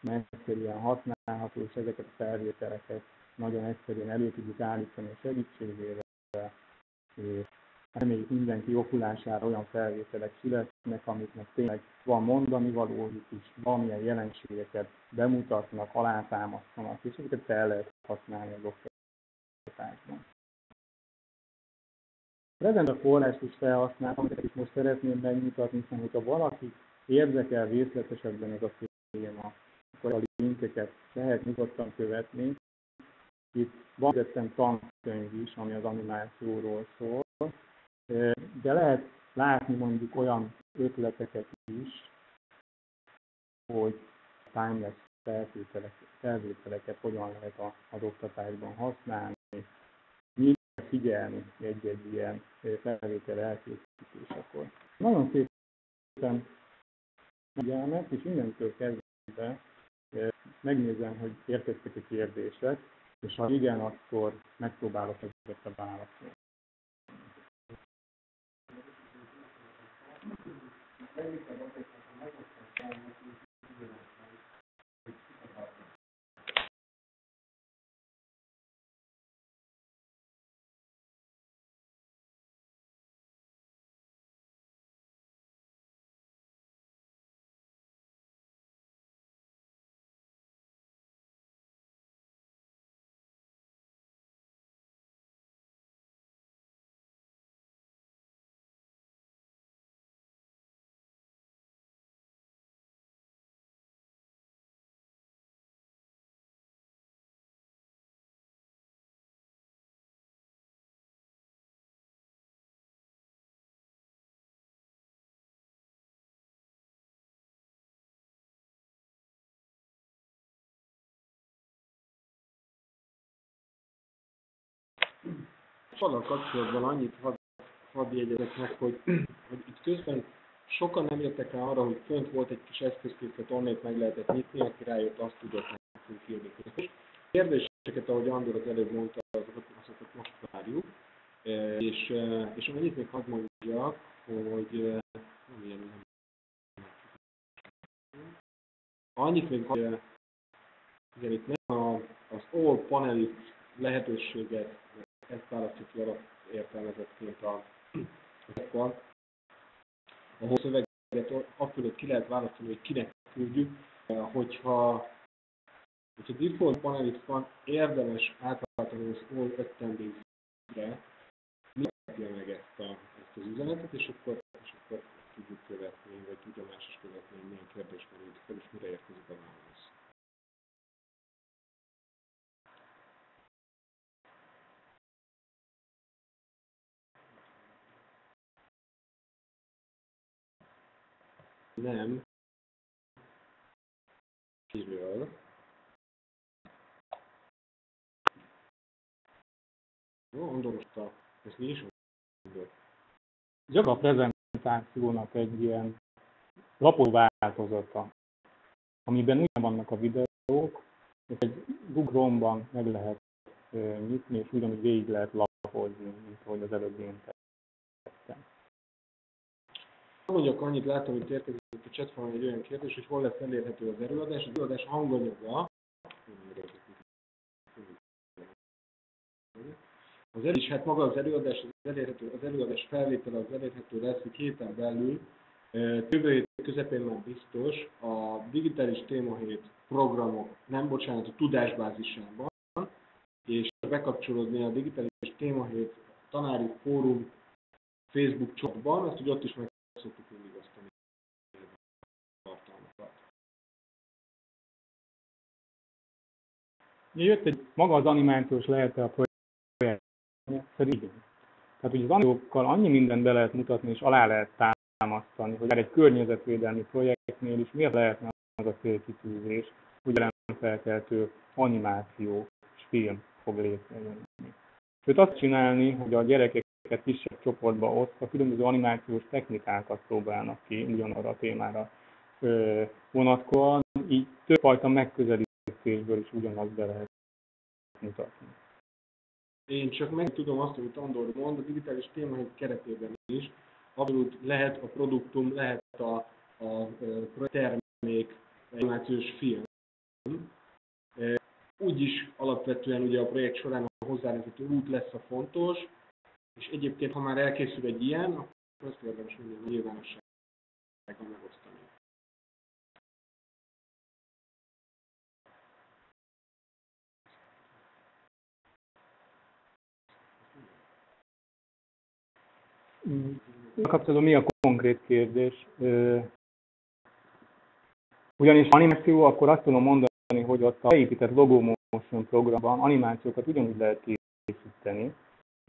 egyszerűen használható, és ezeket a felvételeket nagyon egyszerűen elő tudjuk állítani a segítségével. Reméljük mindenki okulására olyan felvételek születnek, amiknek tényleg van mondani valójuk is, valamilyen jelenségeket bemutatnak, alátámasztanak, és ezeket fel lehet használni az oktatásban. A Presenter forrást is felhasználtam, de is most szeretném megmutatni, hiszen hogyha valaki érdekel részletesebben ez a téma, akkor a linkeket lehet nyugodtan követni. Itt van egy tankönyv is, ami az animációról szól, de lehet látni mondjuk olyan ötleteket is, hogy timelapse felvételeket hogyan lehet az oktatásban használni, mit kell figyelni egy-egy ilyen felvétel elkészítésekor. Nagyon szépen figyelmet, és innentől kezdve megnézem, hogy érkeztek a kérdések, és ha igen, akkor megpróbálok ezeket a válaszolni. fal kapcsolatban annyit hadd jegyezek meg, hogy itt közben sokan nem jöttek rá arra, hogy fönt volt egy kis eszközkészlet, amelyet meg lehetett nyitni, aki rájött, azt tudott nekünk filmi között. Kérdéseket, ahogy Andor az előbb mondta, azokat most várjuk. És annyit még hadd mondjak, hogy annyit még, hogy igen, itt nem az all panelist lehetőséget, ezt választjuk ki alapértelmezetként a szekban, ahol a szöveget afölött ki lehet választani, hogy kinek küldjük, hogyha default panelist van, érdemes átváltani az all attendance-re, mi kapja meg ezt az üzenetet, és akkor tudjuk követni, vagy tudomás is követni, hogy milyen kérdés merült fel, és mire érkezik a válasz. Nem. Kiről. Jó, Andorosta, ezt mi is mondjuk. Csak a prezentációnak egy ilyen lapos változata, amiben ugyan vannak a videók, és egy Google-ban meg lehet nyitni, és ugyanúgy végig lehet lapozni, mint ahogy az előbb én tettem. Mondjuk annyit látom, hogy érkezik a chatformon egy olyan kérdés, hogy hol lesz elérhető az előadás. Az előadás hanganyaga, és hát maga az előadás, az előadás felvétele az elérhető lesz, hogy héten belül, jövő hét közepén már biztos, a digitális témahét programok, nem bocsánat, a tudásbázisában, és bekapcsolódni a digitális témahét tanári fórum Facebook csoportban, azt, hogy ott is meg szoktuk mindig osztani a tartalmakat. Jött egy maga az animációs lehet-e a projekt. Szerintem. Tehát ugye az animációkkal annyi mindent be lehet mutatni, és alá lehet támasztani, hogy egy környezetvédelmi projektnél is miért lehetne az a célkitűzés, hogy jelenfelkeltő animáció és film fog létrejönni. Sőt azt csinálni, hogy a gyerekek kisebb csoportba osztva különböző animációs technikákat próbálnak ki ugyanarra a témára vonatkozóan, így többfajta megközelítésből is ugyanazt be lehet mutatni. Én csak meg tudom azt, amit Andor mond, a digitális témahét keretében is, abszolút lehet a produktum, lehet a termék, animációs film. Úgyis alapvetően ugye a projekt során a hozzárendelhető út lesz a fontos, és egyébként, ha már elkészül egy ilyen, akkor azt érdemes minden nyilvánosságban megosztani. Kapcsolatban mi a konkrét kérdés? Ugyanis animáció, akkor azt tudom mondani, hogy ott a beépített Logomotion programban animációkat ugyanúgy lehet készíteni,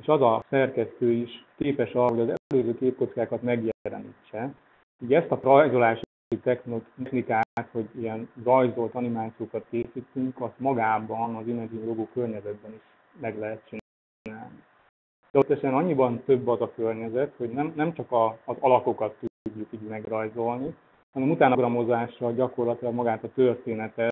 és az a szerkesztő is képes arra, hogy az előző képkockákat megjelenítse. Ugye ezt a rajzolási technikát, hogy ilyen rajzolt animációkat készítünk, azt magában az Imagine Logo környezetben is meg lehet csinálni. De ott annyiban több az a környezet, hogy nem csak az alakokat tudjuk így megrajzolni, hanem utána a programozással gyakorlatilag magát a történetet,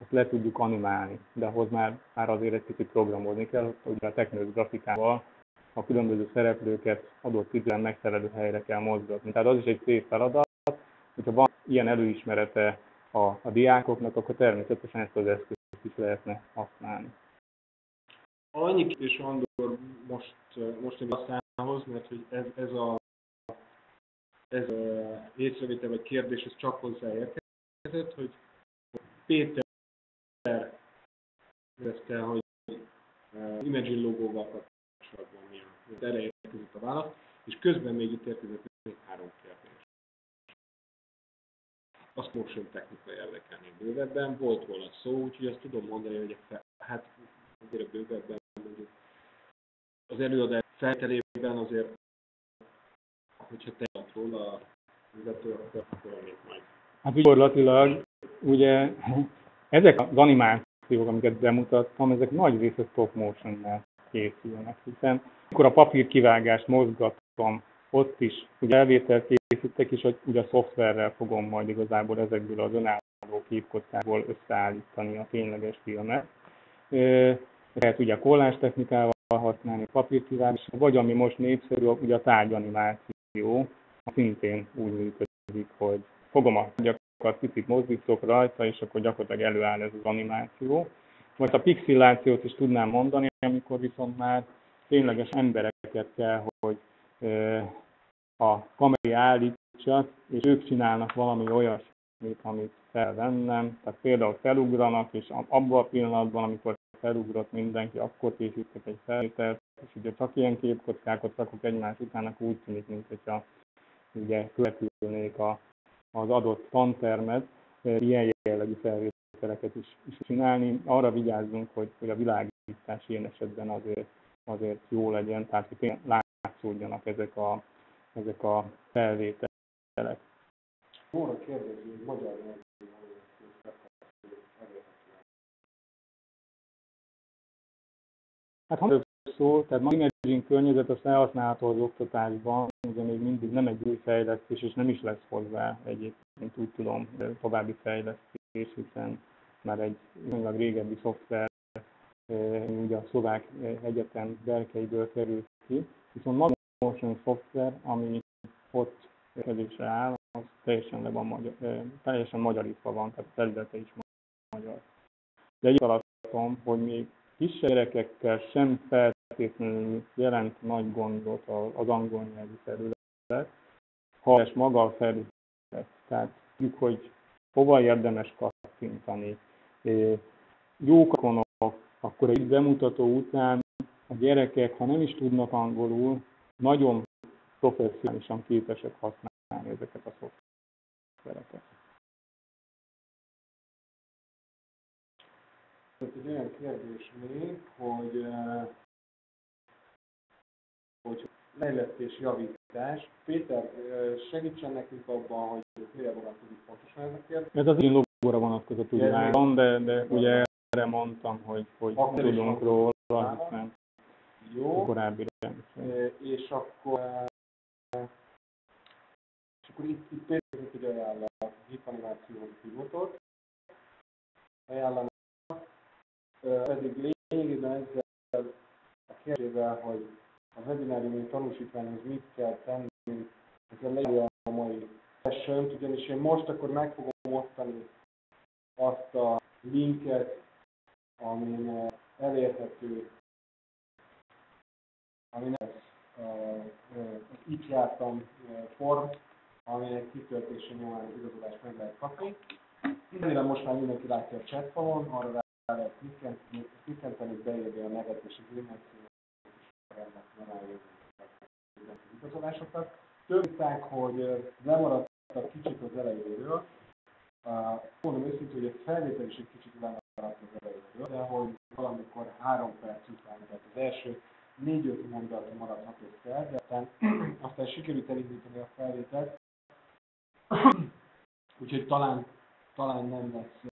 ezt le tudjuk animálni, de ahhoz már azért egy kicsit programozni kell, ugye a teknős grafikával a különböző szereplőket adott időn megfelelő helyre kell mozgatni. Tehát az is egy szép feladat, hogyha van ilyen előismerete a diákoknak, akkor természetesen ezt az eszközt is lehetne használni. Annyi kérdés, Andor, most én aztánhoz, mert hogy ez a észrevétel vagy kérdés, ez csak hozzáérkezett, hogy Péter kérdezte, hogy Imagine logóval kapcsolatban mi a. Erre érkezett a válasz, és közben még itt érkezett még három kérdés. Azt motion technika érdekelnék bővebben, volt róla szó, úgyhogy azt tudom mondani, hogy hát azért bővebben mondjuk az előadás feltelében azért, hogyha te adsz róla a vezető, akkor még majd. Hát gyakorlatilag ugye ezek az animációk, amiket bemutattam, ezek nagy része stop motion-nál készülnek, hiszen akkor a papírkivágást mozgatom, ott is ugye elvételt készítek, és hogy ugye a szoftverrel fogom majd igazából ezekből az önálló képkockából összeállítani a tényleges filmet. Lehet ugye a kollázs technikával használni, papírkivágás, vagy ami most népszerű, ugye a tárgyanimáció, szintén úgy működik, hogy fogom a tárgyakat, picit mozdítok rajta, és akkor gyakorlatilag előáll ez az animáció. Vagy a pixillációt is tudnám mondani, amikor viszont már tényleges embereket kell, hogy a kamerát állítsak, és ők csinálnak valami olyasmit, amit felvennem. Tehát például felugranak, és abban a pillanatban, amikor felugrott mindenki, akkor készítek egy felvételt, és ugye csak ilyen képkockákat rakok egymás után, akkor úgy tűnik, mint hogyha ugye követülnék az adott tantermet. Ilyen jellegű felvételeket is csinálni. Arra vigyázzunk, hogy a világítás ilyen esetben azért jó legyen, tehát hogy tényleg látszódjanak ezek a felvételek. Móra kérdezi, hogy magyar nyelvű hát ha szó, tehát ma imaging környezet az elhasználható az oktatásban, ugye még mindig nem egy új fejlesztés, és nem is lesz hozzá egyébként, úgy tudom, további fejlesztés, hiszen már egy régebbi szoftver ugye a szlovák egyetem berkeiből került ki, viszont maga a motion szoftver, ami ott kezésre áll, az teljesen, teljesen magyarítva van, tehát a területe is magyar. De egy alatom, hogy még kis gyerekekkel sem feltétlenül jelent nagy gondot az angol nyelvi terület, ha és maga a felület. Tehát tudjuk, hogy hova érdemes kattintani. Jók ikonok, akkor egy bemutató után a gyerekek, ha nem is tudnak angolul, nagyon professzionálisan képesek használni ezeket a szoftvereket. Tehát egy olyan kérdés még, hogy fejlesztés, javítás. Péter, segítsen nekünk abban, hogy mire vonatkozik pontosan ez a kérdés? Ez az én logóra vonatkozott úgy látom, de ugye erre mondtam, hogy tudunk róla, hiszen jó. Korábbi rendszer. És akkor itt Péternek ugye ajánl a gipanimációs pivotot, ajánlani. Pedig lényegében ezzel a kérdével, hogy a webináriumi tanúsítványhoz mit kell tenni, ezzel legyen a mai sessiont, ugyanis én most akkor meg fogom osztani azt a linket, amin elérhető, amin itt jártam form, aminek kitöltése nyomán igazolást meg lehet kapni. Remélem most már mindenki látja a chatfalon, arra klikkentenék beírja a nevet és az e-mailt, és igazolásokat. Tudták, hogy lemaradtak kicsit az elejéről. Mondom őszintén, hogy a felvétel is egy kicsit lemaradt az elejéről, de hogy valamikor 3 perc után, tehát az első 4-5 mondat maradhatott fel, de aztán sikerült elindítani a felvételt. Úgyhogy talán nem lesz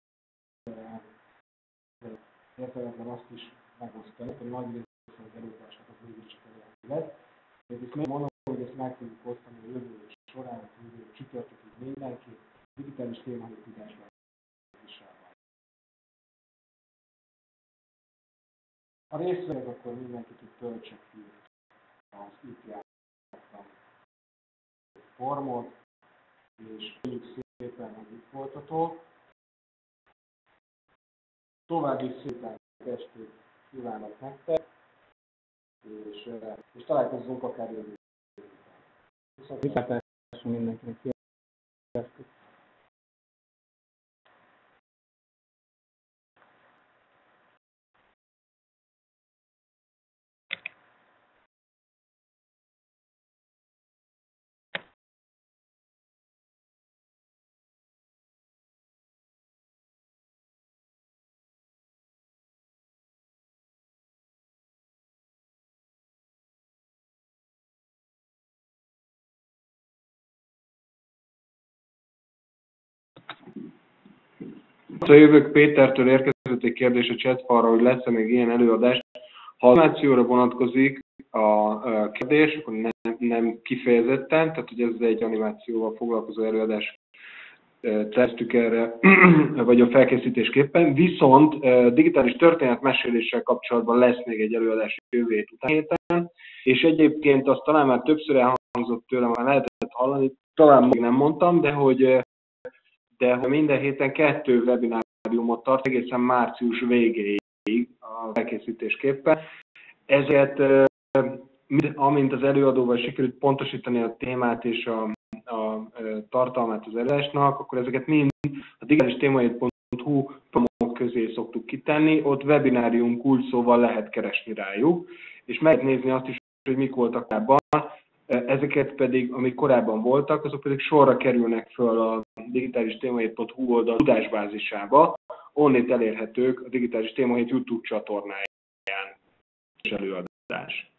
értelemben azt is megosztani, hogy nagy része az előadásnak az mégiscsak elérhető lesz. Mégis még mondom, hogy ezt meg tudjuk osztani a jövő során, a jövő csütörtökig mindenki, digitális témahét tudásban viselve. A részvények akkor mindenki tud töltsek ki az itt jártam formot, és köszönjük szépen, hogy itt voltatok. További szépen estét kívánok nektek, és találkozzunk akár jövő. Viszontlátásra mindenkinek. Sziasztok! A jövők Pétertől érkezett egy kérdés a chatfalra, hogy lesz-e még ilyen előadás. Ha az információra vonatkozik a kérdés, akkor nem kifejezetten, tehát hogy ez egy animációval foglalkozó előadást terveztük erre, vagy a felkészítésképpen, viszont digitális történetmeséléssel kapcsolatban lesz még egy előadás jövő hét után héten, és egyébként azt talán már többször elhangzott tőlem, már lehetett hallani, talán még nem mondtam, de hogy minden héten 2 webináriumot tart egészen március végéig a felkészítésképpen. Ezért, amint az előadóval sikerült pontosítani a témát és a tartalmát az előadásnak, akkor ezeket mind a digitálistemahet.hu promók közé szoktuk kitenni, ott webinárium kulcsszóval lehet keresni rájuk, és meg nézni azt is, hogy mik voltak korábban, ezeket pedig, amik korábban voltak, azok pedig sorra kerülnek föl a digitálistemahet.hu oldal tudásbázisába, onnét elérhetők a Digitális Témahét YouTube csatornáján és előadás.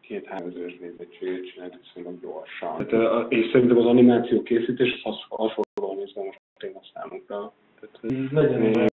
Két-három ezős nézettséget csináltak szerintem gyorsan. Hát, és szerintem az animáció készítés hasonlóan izgalmas téma számunkra. Tehát, legyen